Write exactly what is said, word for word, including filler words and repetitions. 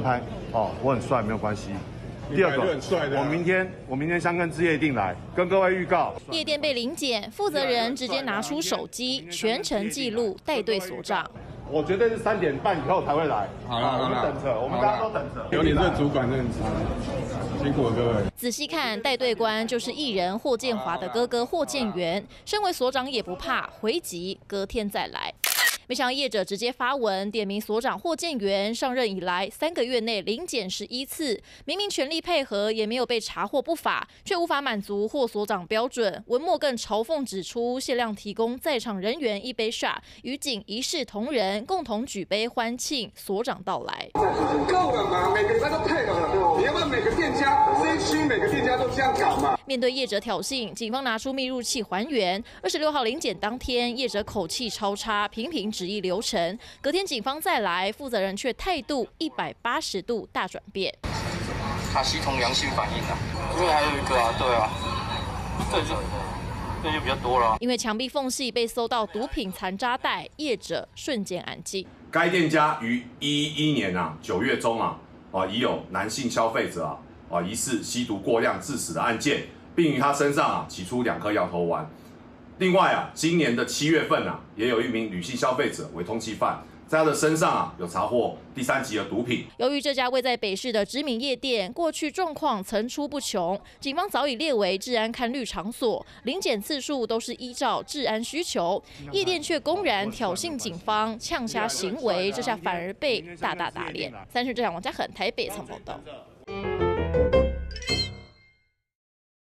拍哦，我很帅没有关系。第二个，我明天我明天香根之夜一定来，跟各位预告。夜店被临检，负责人直接拿出手机，全程记录，带队锁账。 我绝对是三点半以后才会来。好了，我们等着，我们大家都等着。有你这主管认知，辛苦了各位。仔细看，带队官就是艺人霍建华的哥哥霍建元，身为所长也不怕，回击隔天再来。没想到业者直接发文点名所长霍建元，上任以来三个月内临检十一次，明明全力配合，也没有被查获不法，却无法满足霍所长标准。文末更嘲讽指出，限量提供在场人员一杯 shot， 与警一视同仁，共同举杯欢庆所长到来。够了吗？每个人都配合了，你要不要每个店家、这一区每个店家都这样搞嘛？面对业者挑衅，警方拿出密录器还原。二十六号临检当天，业者口气超差，频频 旨意流程，隔天警方再来，负责人却态度一百八十度大转变。他系统良性反应啊，因为还有一个啊，对啊，这就这就比较多了。因为墙壁缝隙被搜到毒品残渣袋，业者瞬间安静。该店家于一一年啊九月中啊啊已有男性消费者啊啊疑似吸毒过量致死的案件，并于他身上啊起出两颗摇头丸。 另外啊，今年的七月份啊，也有一名女性消费者为通缉犯，在她的身上啊有查获第三级的毒品。由于这家位在北市的知名夜店，过去状况层出不穷，警方早已列为治安看律场所，临检次数都是依照治安需求。夜店却公然挑衅警方，呛虾行为，这下反而被大大打脸。三十这场王嘉恒台北曾报道。